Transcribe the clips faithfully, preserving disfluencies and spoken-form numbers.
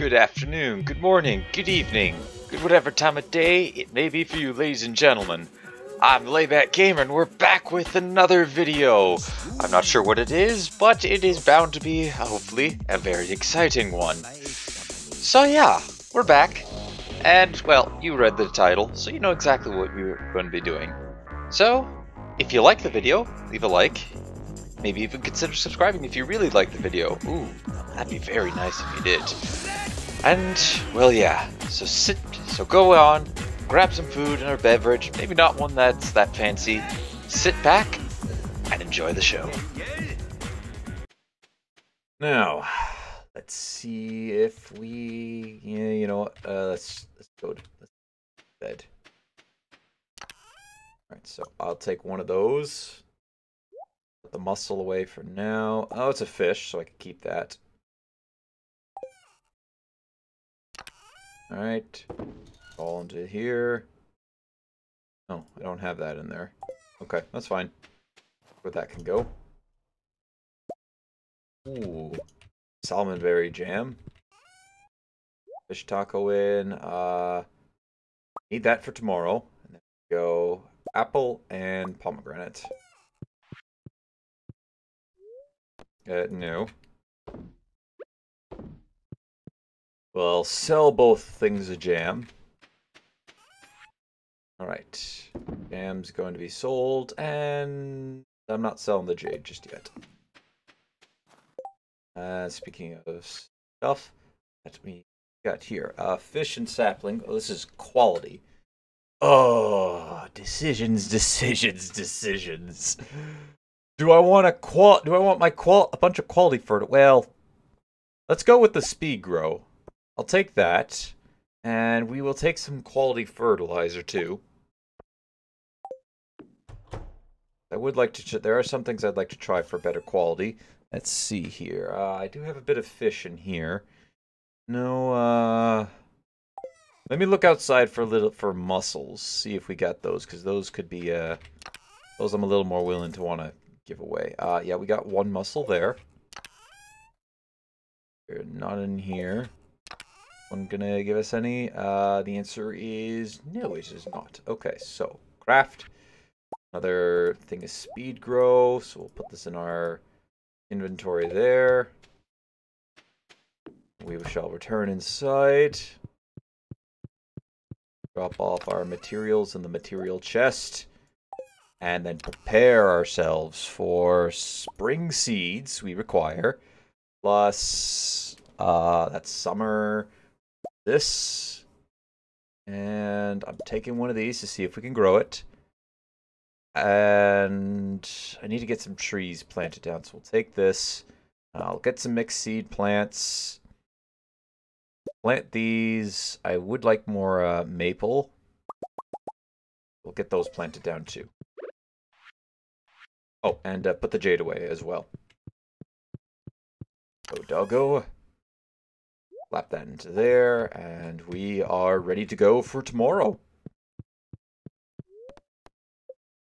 Good afternoon, good morning, good evening, good whatever time of day it may be for you, ladies and gentlemen. I'm Layback Gamer and we're back with another video. I'm not sure what it is, but it is bound to be, hopefully, a very exciting one. So yeah, we're back. And, well, you read the title, so you know exactly what we're going to be doing. So, if you like the video, leave a like. Maybe even consider subscribing if you really like the video. Ooh, that'd be very nice if you did. And, well, yeah. So sit, so go on, grab some food and a beverage, maybe not one that's that fancy. Sit back and enjoy the show. Now, let's see if we, yeah, you know, uh, let's, let's go to bed. All right, so I'll take one of those. Put the muscle away for now. Oh, it's a fish, so I can keep that. All right, all into here. No, I don't have that in there. Okay, that's fine. Where that can go. Ooh, salmonberry jam. Fish taco in. Uh, need that for tomorrow. And then go apple and pomegranate. Uh, no. Well, sell both things a jam. Alright. Jam's going to be sold, and I'm not selling the jade just yet. Uh, speaking of stuff, let me got here. Uh, fish and sapling. Oh, this is quality. Oh, decisions, decisions, decisions. Do I want a qual? Do I want my qual? A bunch of quality for it? Well, let's go with the speed grow. I'll take that, and we will take some quality fertilizer too. I would like to. There are some things I'd like to try for better quality. Let's see here. Uh, I do have a bit of fish in here. No. Uh, let me look outside for a little for mussels. See if we got those, because those could be. Uh, those I'm a little more willing to want to. Giveaway. Uh, yeah, we got one mussel there. They're not in here. One gonna give us any? Uh, the answer is no, it is not. Okay, so craft. Another thing is speed grow. So we'll put this in our inventory there. We shall return inside. Drop off our materials in the material chest. And then prepare ourselves for spring seeds we require. Plus, uh, that's summer. This. And I'm taking one of these to see if we can grow it. And I need to get some trees planted down. So we'll take this. I'll get some mixed seed plants. Plant these. I would like more uh, maple. We'll get those planted down too. Oh, and uh, put the jade away as well. Go doggo. Slap that into there, and we are ready to go for tomorrow.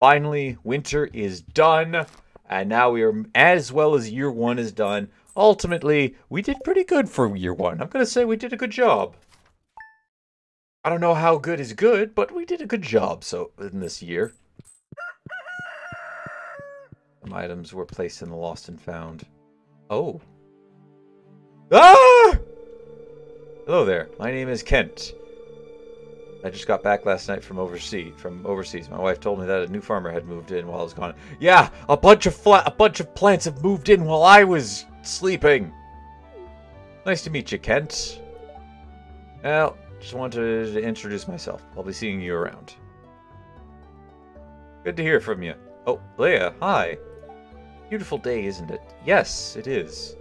Finally, winter is done, and now we are, as well as year one is done. Ultimately, we did pretty good for year one. I'm going to say we did a good job. I don't know how good is good, but we did a good job so in this year. Items were placed in the lost and found. Oh. Ah! Hello there. My name is Kent. I just got back last night from overseas. From overseas, my wife told me that a new farmer had moved in while I was gone. Yeah, a bunch of fla a bunch of plants have moved in while I was sleeping. Nice to meet you, Kent. Well, just wanted to introduce myself. I'll be seeing you around. Good to hear from you. Oh, Leia, hi. Beautiful day, isn't it? Yes, it is.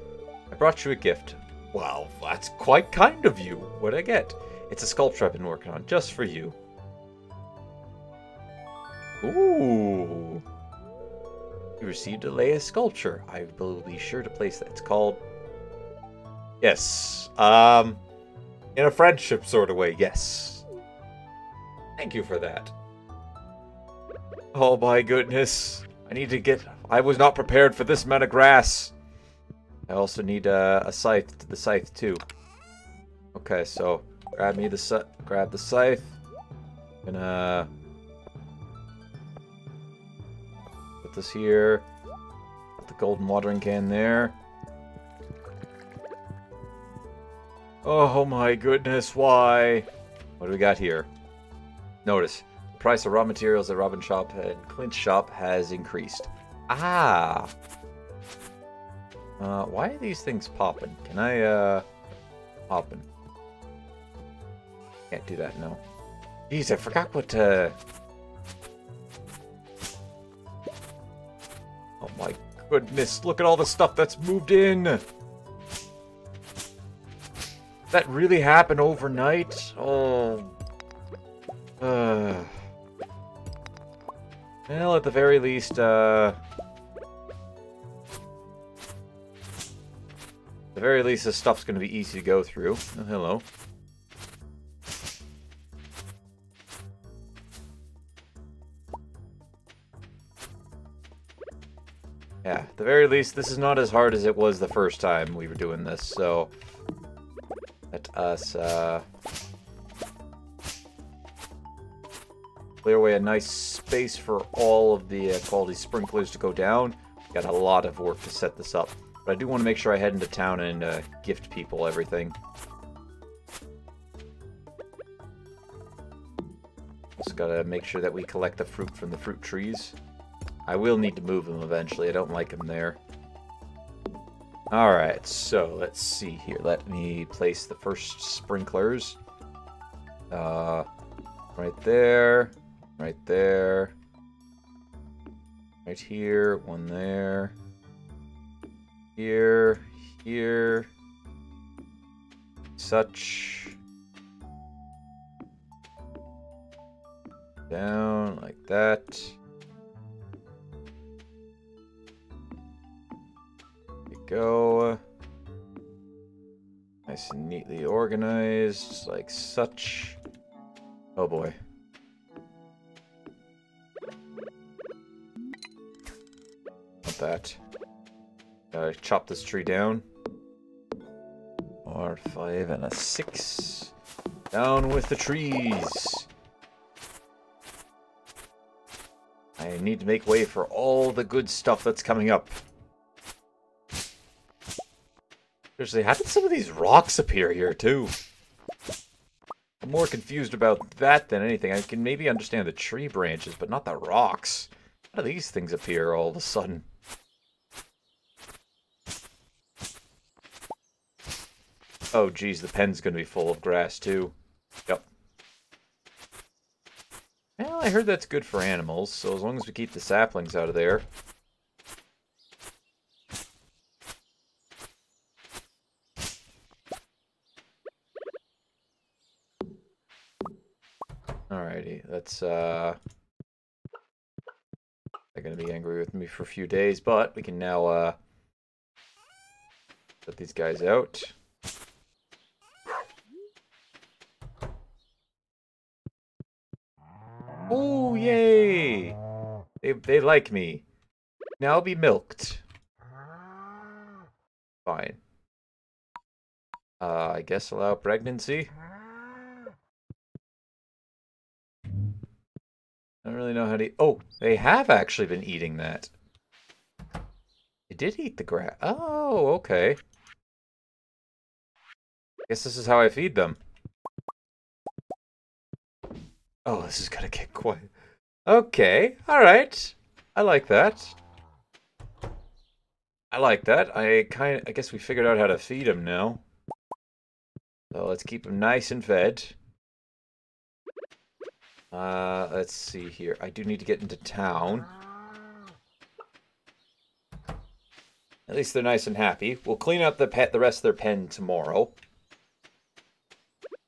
I brought you a gift. Wow, that's quite kind of you. What'd I get? It's a sculpture I've been working on, just for you. Ooh. You received a Leia sculpture. I will be sure to place that. It's called... Yes. Um, in a friendship sort of way, yes. Thank you for that. Oh my goodness. I need to get... I was not prepared for this amount of grass. I also need uh, a scythe, the scythe too. Okay, so grab me the grab the scythe. I'm gonna put this here. Put the golden watering can there. Oh my goodness, why? What do we got here? Notice, the price of raw materials at Robin Shop and Clint's shop has increased. Ah! Uh, why are these things popping? Can I, uh... popping? Can't do that, no. Jeez, I forgot what, uh... oh my goodness, look at all the stuff that's moved in! That really happened overnight? Oh. Uh. Well, at the very least, uh. At the very least, this stuff's gonna be easy to go through. Oh, hello. Yeah, at the very least, this is not as hard as it was the first time we were doing this, so. Let us uh, clear away a nice space for all of the uh, quality sprinklers to go down. Got a lot of work to set this up, but I do want to make sure I head into town and uh, gift people everything. Also gotta make sure that we collect the fruit from the fruit trees. I will need to move them eventually. I don't like them there. Alright, so let's see here. Let me place the first sprinklers. Uh, right there. Right there. Right here. One there. Here. Here. Such. Down like that. Go nice and neatly organized like such. Oh boy. Not that. Gotta chop this tree down. Four, five, and a six. Down with the trees. I need to make way for all the good stuff that's coming up. Seriously, how did some of these rocks appear here, too? I'm more confused about that than anything. I can maybe understand the tree branches, but not the rocks. How do these things appear all of a sudden? Oh, geez, the pen's gonna be full of grass, too. Yep. Well, I heard that's good for animals, so as long as we keep the saplings out of there. Alrighty, that's, uh... they're gonna be angry with me for a few days, but we can now, uh... let these guys out. Oh, yay! They, they like me. Now I'll be milked. Fine. Uh, I guess allow pregnancy? I don't really know how to eat. Oh, they have actually been eating that. They did eat the grass. Oh, okay. I guess this is how I feed them. Oh, this is gonna get quiet. Okay, alright. I like that. I like that. I kind of, I guess we figured out how to feed them now. So let's keep them nice and fed. Uh, let's see here. I do need to get into town. At least they're nice and happy. We'll clean up the pet, the rest of their pen tomorrow.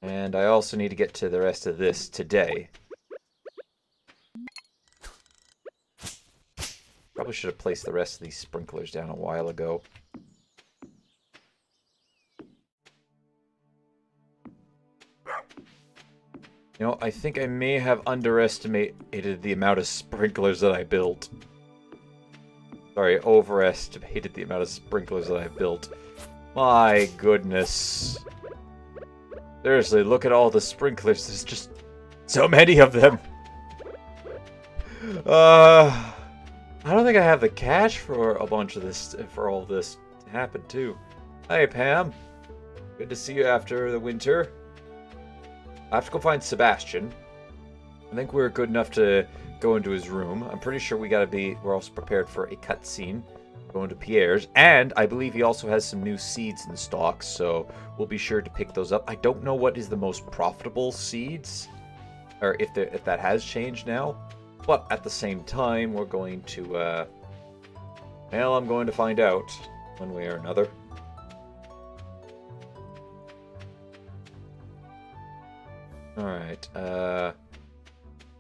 And I also need to get to the rest of this today. Probably should have placed the rest of these sprinklers down a while ago. You know, I think I may have underestimated the amount of sprinklers that I built. Sorry, overestimated the amount of sprinklers that I built. My goodness. Seriously, look at all the sprinklers. There's just so many of them. Uh, I don't think I have the cash for a bunch of this, for all this to happen too. Hey, Pam. Good to see you after the winter. I have to go find Sebastian. I think we're good enough to go into his room. I'm pretty sure we gotta be, we're also prepared for a cutscene. Going to Pierre's, and I believe he also has some new seeds in stock, so we'll be sure to pick those up. I don't know what is the most profitable seeds, or if, the, if that has changed now, but at the same time, we're going to, uh, well, I'm going to find out one way or another. Alright, uh,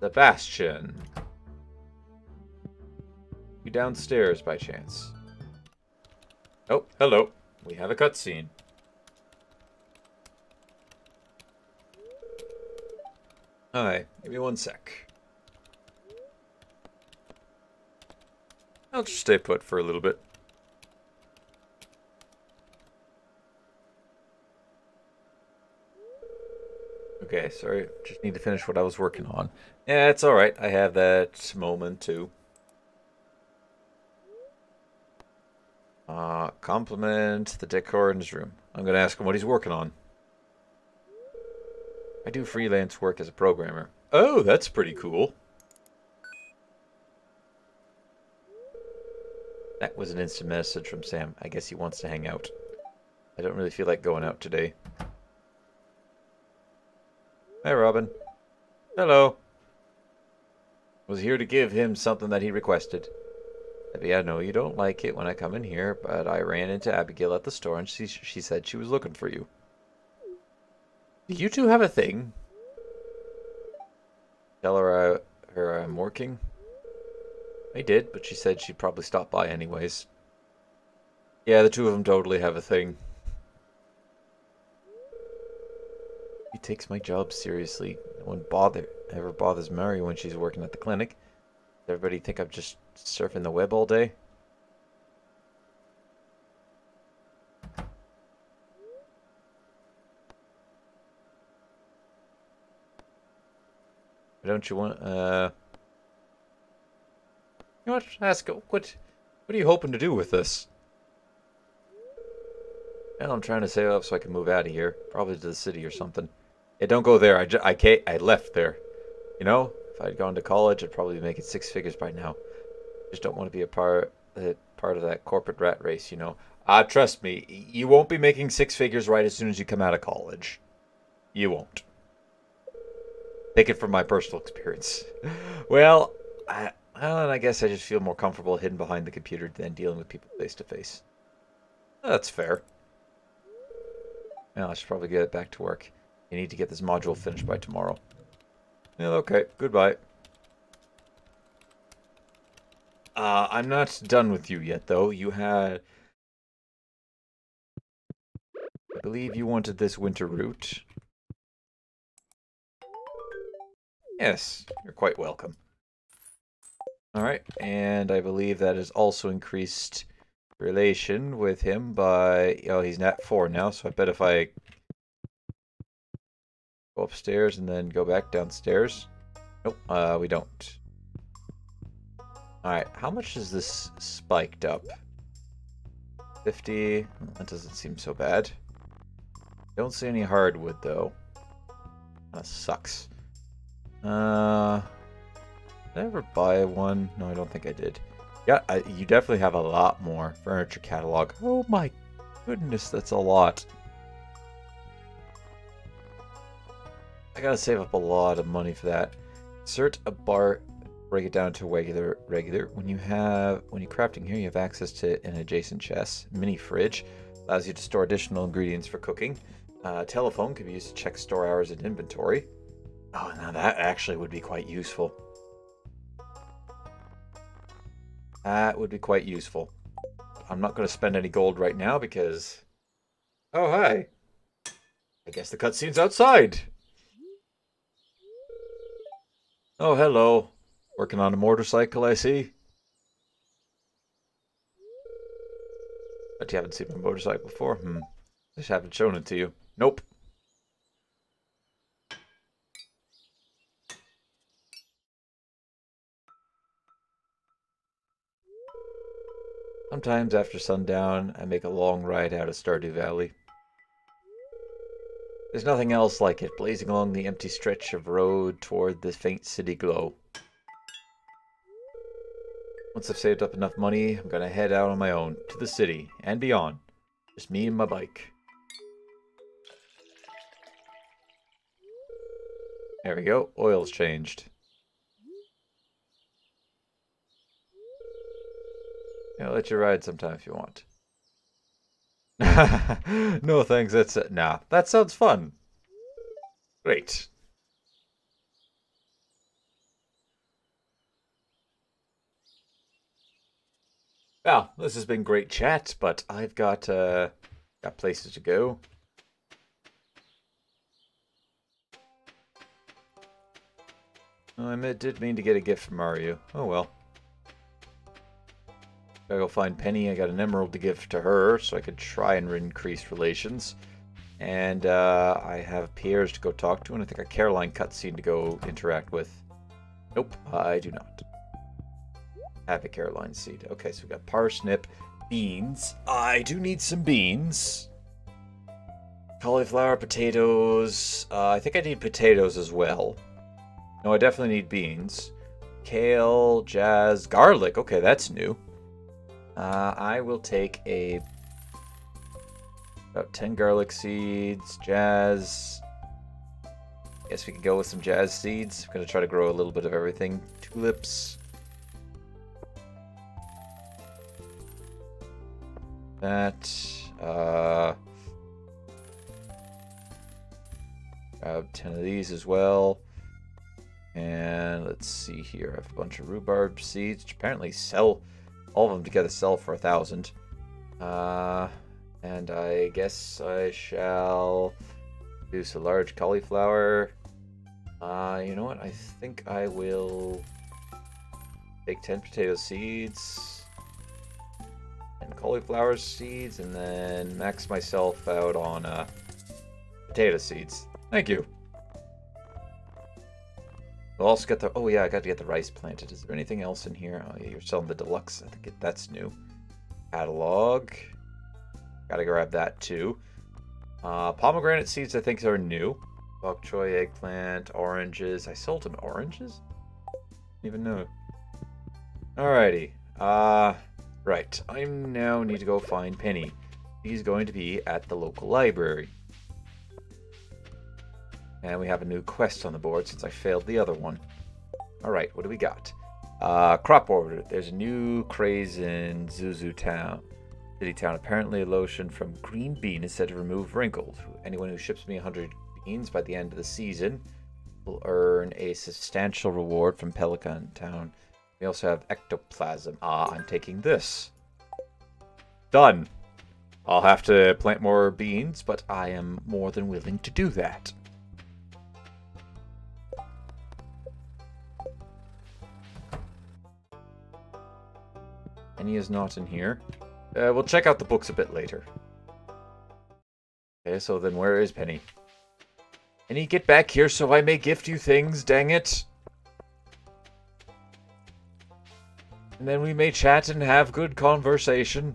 Sebastian. You downstairs by chance? Oh, hello. We have a cutscene. Alright, give me one sec. I'll just stay put for a little bit. Okay, sorry. Just need to finish what I was working on. Yeah, it's alright. I have that moment too. Uh, compliment the decor in his room. I'm going to ask him what he's working on. I do freelance work as a programmer. Oh, that's pretty cool. That was an instant message from Sam. I guess he wants to hang out. I don't really feel like going out today. Hi, Robin. Hello. Was here to give him something that he requested. Yeah, no, you don't like it when I come in here, but I ran into Abigail at the store and she, she said she was looking for you. Do you two have a thing? Tell her, I, her I'm working? I did, but she said she'd probably stop by anyways. Yeah, the two of them totally have a thing. He takes my job seriously. No one bother, ever bothers Mary when she's working at the clinic. Does everybody think I'm just surfing the web all day? Don't you want, uh... you want to ask, what, what are you hoping to do with this? Well, I'm trying to save up so I can move out of here. Probably to the city or something. Yeah, don't go there. I, j I, can't, I left there. You know? If I'd gone to college, I'd probably be making six figures by now. Just don't want to be a part, uh, part of that corporate rat race, you know. Ah, uh, trust me, you won't be making six figures right as soon as you come out of college. You won't. Take it from my personal experience. Well, I, well, I guess I just feel more comfortable hidden behind the computer than dealing with people face to face. That's fair. Well, I should probably get back to work. You need to get this module finished by tomorrow. Yeah, okay, goodbye. Uh, I'm not done with you yet, though. You had... I believe you wanted this winter route. Yes, you're quite welcome. Alright, and I believe that has also increased relation with him by... Oh, he's nat four now, so I bet if I... upstairs and then go back downstairs. Nope, uh, we don't. Alright, how much is this spiked up? fifty. That doesn't seem so bad. Don't see any hardwood though. That sucks. Uh, did I ever buy one? No, I don't think I did. Yeah, I, you definitely have a lot more furniture catalog. Oh my goodness, that's a lot. I gotta save up a lot of money for that. Insert a bar, break it down to regular, regular. When you have, when you're crafting here, you have access to an adjacent chest. Mini fridge allows you to store additional ingredients for cooking. Uh, telephone can be used to check store hours and inventory. Oh, now that actually would be quite useful. That would be quite useful. I'm not gonna spend any gold right now because... Oh, hi. I guess the cutscene's outside. Oh, hello. Working on a motorcycle, I see. But you haven't seen my motorcycle before? Hmm. Just haven't shown it to you. Nope. Sometimes after sundown, I make a long ride out of Stardew Valley. There's nothing else like it, blazing along the empty stretch of road toward the faint city glow. Once I've saved up enough money, I'm gonna head out on my own, to the city, and beyond. Just me and my bike. There we go, oil's changed. I'll let you ride sometime if you want. No thanks, that's it. Nah, that sounds fun. Great. Well, this has been great chat, but I've got uh, got places to go. Oh, I did mean to get a gift from Mario. Oh well. I go find Penny. I got an emerald to give to her, so I could try and increase relations. And uh, I have Piers to go talk to, and I think a Caroline cutscene to go interact with. Nope, I do not. Have a Caroline seed. Okay, so we got parsnip, beans. I do need some beans. Cauliflower, potatoes. Uh, I think I need potatoes as well. No, I definitely need beans. Kale, jazz, garlic. Okay, that's new. Uh, I will take a about ten garlic seeds, jazz. Guess we can go with some jazz seeds. I'm gonna try to grow a little bit of everything. Tulips. That. Uh, about ten of these as well. And let's see here. I have a bunch of rhubarb seeds, which apparently sell. All of them together sell for a thousand. Uh, and I guess I shall produce a large cauliflower. Uh, you know what? I think I will take ten potato seeds and cauliflower seeds and then max myself out on uh, potato seeds. Thank you. We'll also get the... Oh, yeah, I got to get the rice planted. Is there anything else in here? Oh, yeah, you're selling the deluxe. I think that's new. Catalog. Got to grab that, too. Uh, pomegranate seeds, I think, are new. Bok choy, eggplant, oranges. I sold them oranges? Didn't even know. Alrighty. Uh, right. I now need to go find Penny. He's going to be at the local library. And we have a new quest on the board since I failed the other one. Alright, what do we got? Uh, crop order. There's a new craze in Zuzu Town. City Town. Apparently a lotion from green bean is said to remove wrinkles. Anyone who ships me one hundred beans by the end of the season will earn a substantial reward from Pelican Town. We also have ectoplasm. Ah, I'm taking this. Done. I'll have to plant more beans, but I am more than willing to do that. Penny is not in here. Uh, we'll check out the books a bit later. Okay, so then where is Penny? Penny, get back here so I may gift you things, dang it! And then we may chat and have good conversation.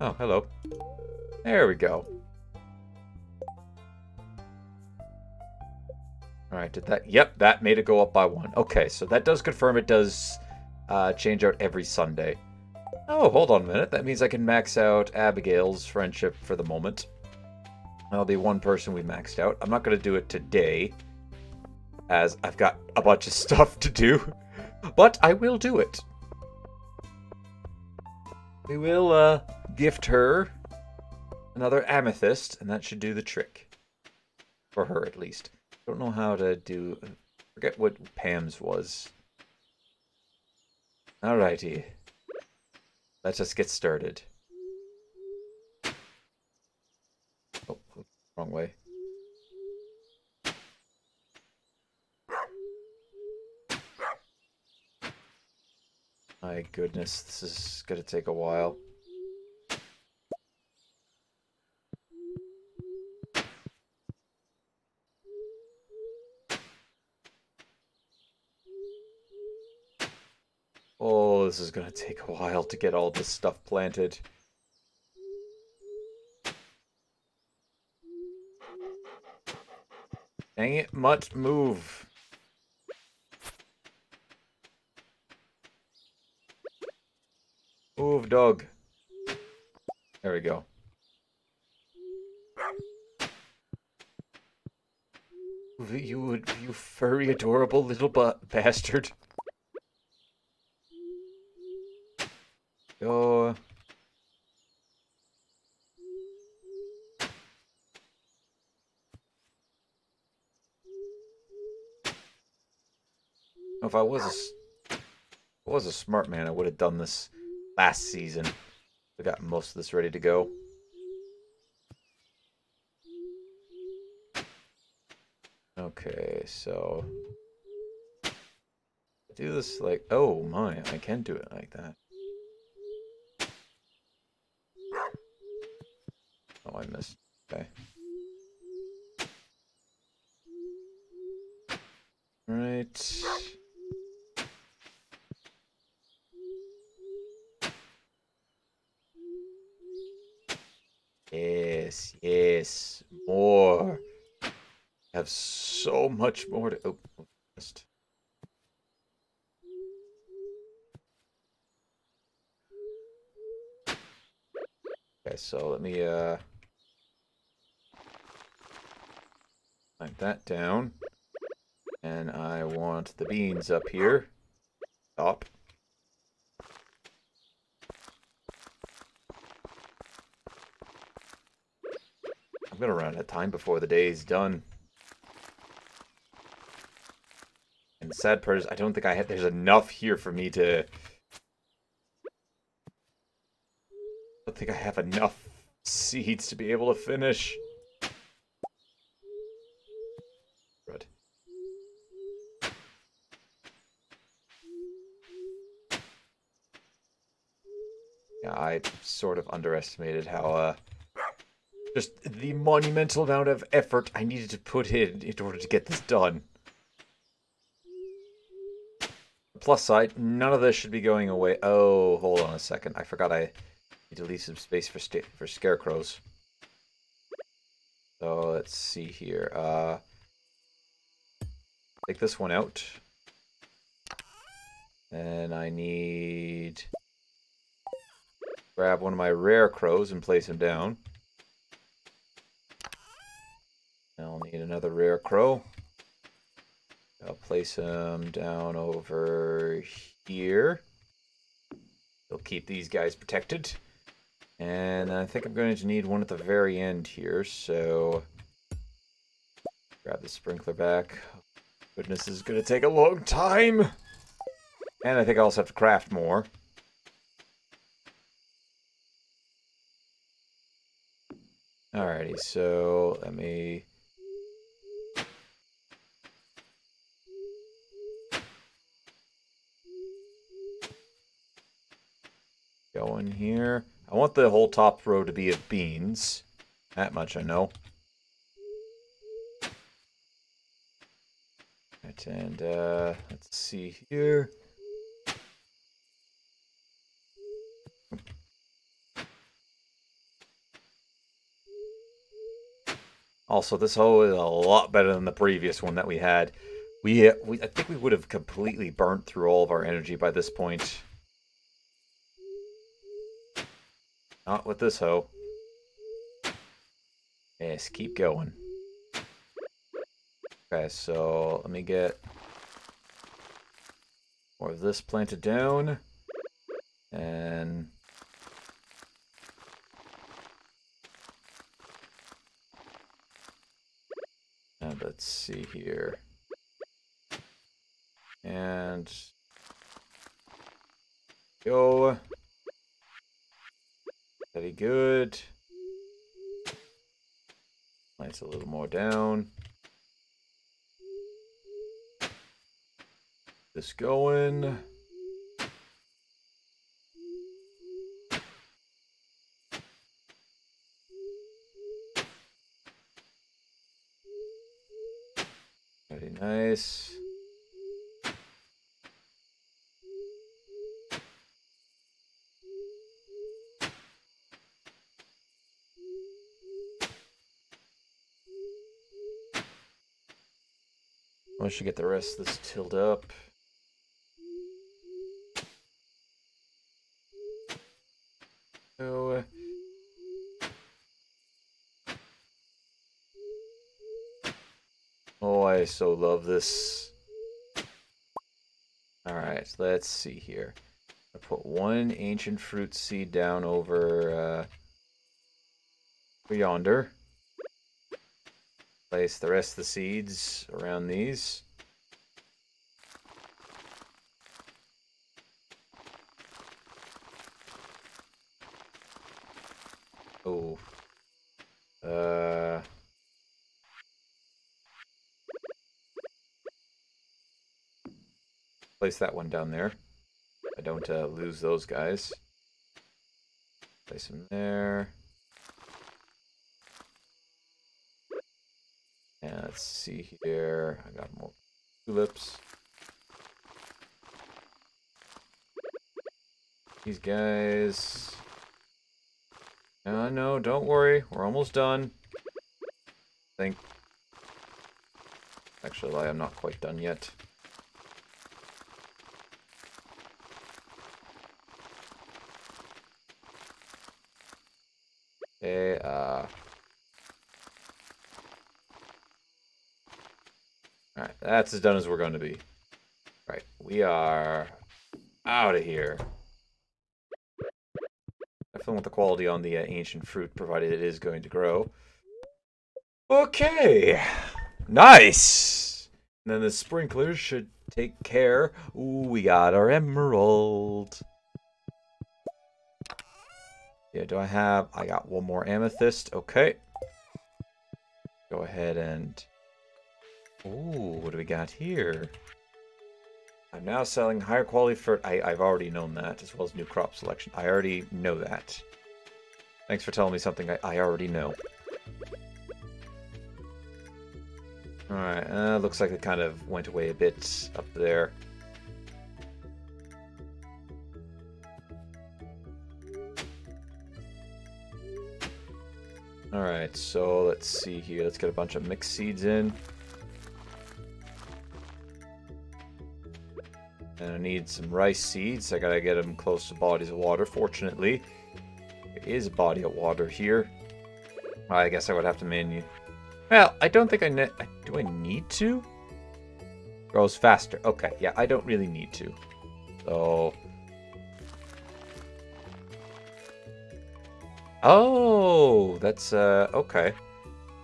Oh, hello. There we go. Alright, did that... Yep, that made it go up by one. Okay, so that does confirm it does... Uh, change out every Sunday. Oh, hold on a minute. That means I can max out Abigail's friendship for the moment. That'll be one person we maxed out. I'm not going to do it today, as I've got a bunch of stuff to do. But I will do it. We will uh, gift her another amethyst, and that should do the trick. For her, at least. I don't know how to do... I forget what Pam's was. Alrighty, let's just get started. Oh, wrong way. My goodness, this is gonna take a while. Oh, know this is gonna take a while to get all this stuff planted. Dang it, Mutt, move. Move, dog. There we go. You would, you furry, adorable little ba- bastard. Yo. If I was a, if I was a smart man, I would have done this last season. I got most of this ready to go. Okay, so do this like, oh my, I can do it like that. Oh, I missed. Okay. All right. Yes, yes, more. I have so much more to open. Oh, missed. Okay, so let me uh clamp that down, and I want the beans up here. Stop. I'm gonna run out of time before the day is done. And sad part is, I don't think I have, there's enough here for me to... I don't think I have enough seeds to be able to finish. Right. Yeah, I sort of underestimated how, uh... just the monumental amount of effort I needed to put in in order to get this done. Plus side, none of this should be going away. Oh, hold on a second. I forgot I need to leave some space for sta for scarecrows. So let's see here. Uh, take this one out. And I need... grab one of my rare crows and place him down. I'll need another rare crow. I'll place them down over here. They'll keep these guys protected. And I think I'm going to need one at the very end here, so... grab the sprinkler back. Goodness, this is going to take a long time! And I think I also have to craft more. Alrighty, so let me... go in here. I want the whole top row to be of beans. That much I know. Right, and uh, let's see here. Also, this hole is a lot better than the previous one that we had. We, we I think we would have completely burnt through all of our energy by this point. Not with this hoe. Yes, keep going. Okay, so let me get more of this planted down. And and let's see here. And go. Very good. Lights a little more down. This going. Very nice. I should get the rest of this tilled up. So, uh... oh, I so love this. Alright, let's see here. I put one ancient fruit seed down over uh, yonder. Place the rest of the seeds around these. Oh. Uh. Place that one down there. I don't uh, lose those guys. Place them there. And let's see here. I got more tulips. These guys. No, no, don't worry. We're almost done. I think. Actually, I'm not quite done yet. Okay, uh... Alright, that's as done as we're going to be. Right, we are out of here. Definitely want the quality on the uh, ancient fruit, provided it is going to grow. Okay! Nice! And then the sprinklers should take care. Ooh, we got our emerald. Yeah, do I have... I got one more amethyst. Okay. Go ahead and... Ooh, what do we got here? I'm now selling higher quality for... I, I've already known that, as well as new crop selection. I already know that. Thanks for telling me something I, I already know. Alright, uh, looks like it kind of went away a bit up there. Alright, so let's see here. Let's get a bunch of mixed seeds in. And I need some rice seeds. I gotta get them close to bodies of water. Fortunately, there is a body of water here. I guess I would have to menu. Well, I don't think I ne- do I need to? Grows faster. Okay, yeah, I don't really need to. So... Oh, that's, uh, okay.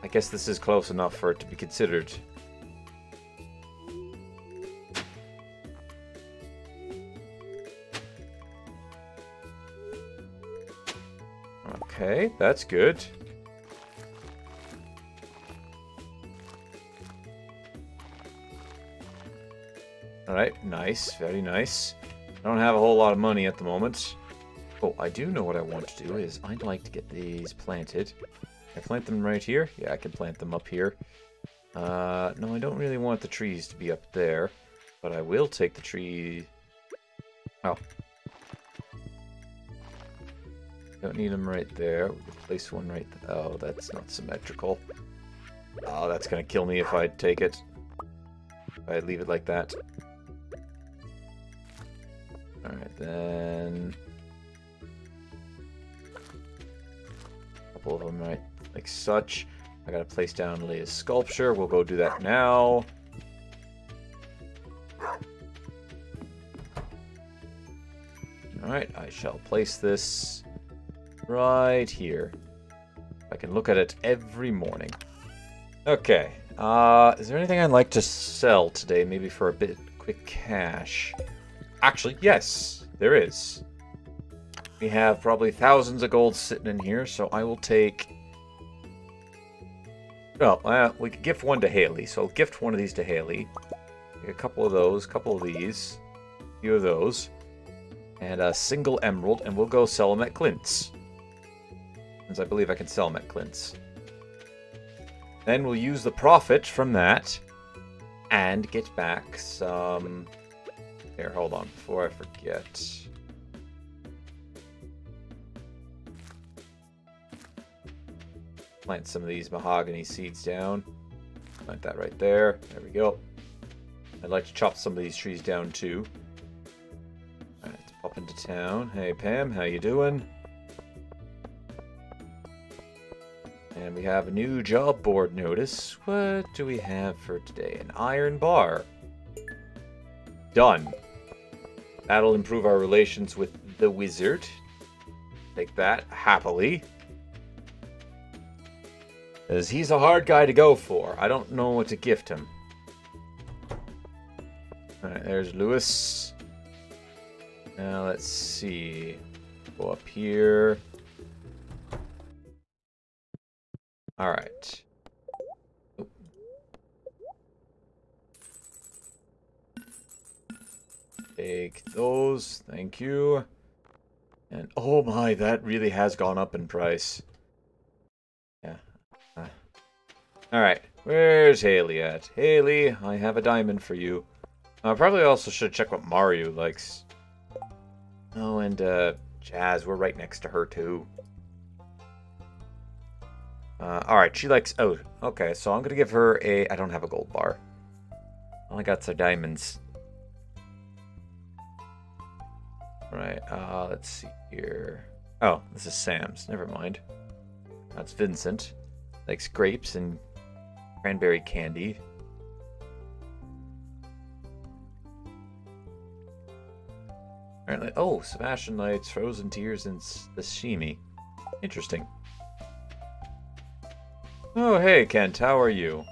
I guess this is close enough for it to be considered. Okay, that's good. Alright, nice, very nice. I don't have a whole lot of money at the moment. Oh, I do know what I want to do is I'd like to get these planted. Can I plant them right here? Yeah, I can plant them up here. Uh, no, I don't really want the trees to be up there, but I will take the tree... Oh. Don't need them right there. We can place one right there. Oh, that's not symmetrical. Oh, that's gonna kill me if I take it. If I leave it like that. Alright, then... of them right like such. I gotta place down Leia's sculpture. We'll go do that now. Alright, I shall place this right here. I can look at it every morning. Okay. Uh, is there anything I'd like to sell today? Maybe for a bit quick cash. Actually, yes, there is. We have probably thousands of gold sitting in here, so I will take... Well, uh, we could gift one to Haley, so I'll gift one of these to Haley. Take a couple of those, a couple of these, a few of those, and a single emerald, and we'll go sell them at Clint's. Since I believe I can sell them at Clint's. Then we'll use the profit from that and get back some... Here, hold on, before I forget... Plant some of these mahogany seeds down. Plant that right there. There we go. I'd like to chop some of these trees down too. Alright, let's pop into town. Hey Pam, how you doing? And we have a new job board notice. What do we have for today? An iron bar. Done. That'll improve our relations with the wizard. Take that happily. Because he's a hard guy to go for. I don't know what to gift him. Alright, there's Lewis. Now let's see. Go up here. Alright. Take those. Thank you. And oh my, that really has gone up in price. Yeah. Uh, Alright. Where's Haley at? Haley, I have a diamond for you. I probably also should check what Mario likes. Oh, and uh, Jazz, we're right next to her too. Uh, Alright, she likes... Oh, okay, so I'm going to give her a... I don't have a gold bar. All I got are diamonds. Right, uh, let's see here. Oh, this is Sam's. Never mind. That's Vincent. Likes grapes and cranberry candy. Apparently, oh, Sebastian likes frozen tears and sashimi. Interesting. Oh, hey, Kent, how are you?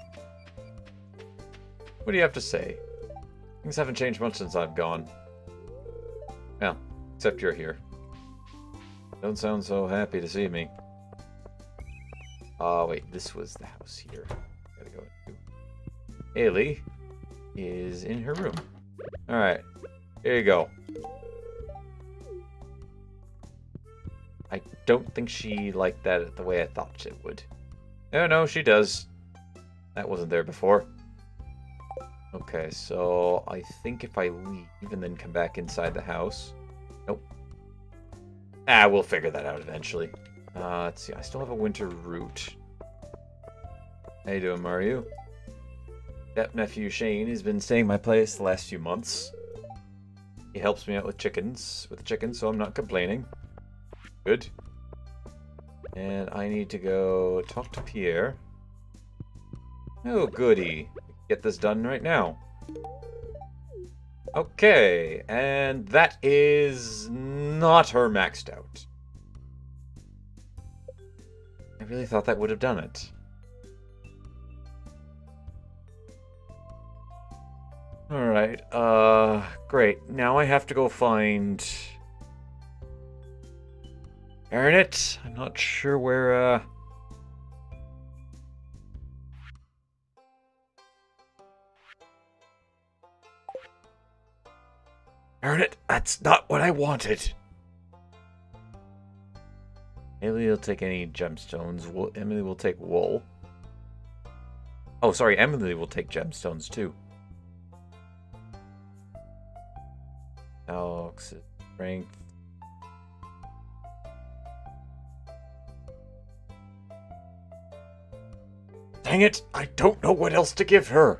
What do you have to say? Things haven't changed much since I've gone. Well, except you're here. Don't sound so happy to see me. Ah, uh, wait, this was the house here. Gotta go into. Haley is in her room. Alright, here you go. I don't think she liked that the way I thought it would. No, no, she does. That wasn't there before. Okay, so I think if I leave and then come back inside the house... Nope. Ah, we'll figure that out eventually. Uh, let's see, I still have a winter root. How you doing, Mario? Step-nephew Shane has been staying my place the last few months. He helps me out with chickens, with the chickens, so I'm not complaining. Good. And I need to go talk to Pierre. Oh, goody. Get this done right now. Okay, and that is not her maxed out. I really thought that would have done it. Alright, uh, great. Now I have to go find... Darn it! I'm not sure where, uh... Darn it! That's not what I wanted! Emily will take any gemstones. We'll, Emily will take wool. Oh, sorry, Emily will take gemstones, too. Alex, strength... Dang it! I don't know what else to give her!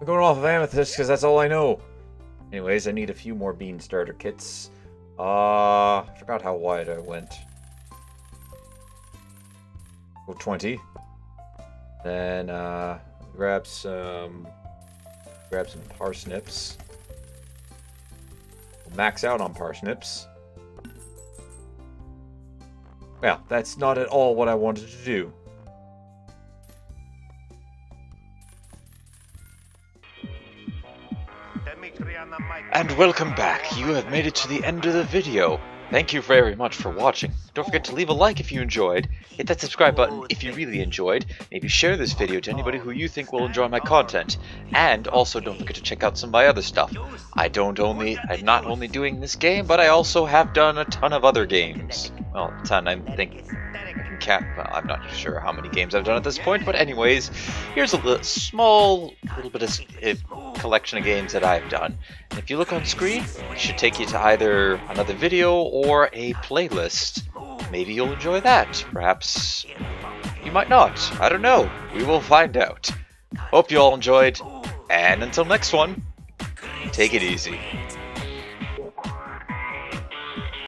I'm going off of amethyst because that's all I know. Anyways, I need a few more bean starter kits. Uh, I forgot how wide I went. Go twenty. Then uh, grab some, grab some parsnips. We'll max out on parsnips. Well, that's not at all what I wanted to do. And welcome back. You have made it to the end of the video. Thank you very much for watching. Don't forget to leave a like if you enjoyed, hit that subscribe button if you really enjoyed, maybe share this video to anybody who you think will enjoy my content, and also don't forget to check out some of my other stuff. I don't only, I'm not only doing this game, but I also have done a ton of other games. Well, a ton, I think. Cap, I'm not sure how many games I've done at this point, but anyways, here's a little, small little bit of uh, collection of games that I've done. And if you look on screen, it should take you to either another video or a playlist. Maybe you'll enjoy that. Perhaps you might not. I don't know. We will find out. Hope you all enjoyed. And until next one, take it easy.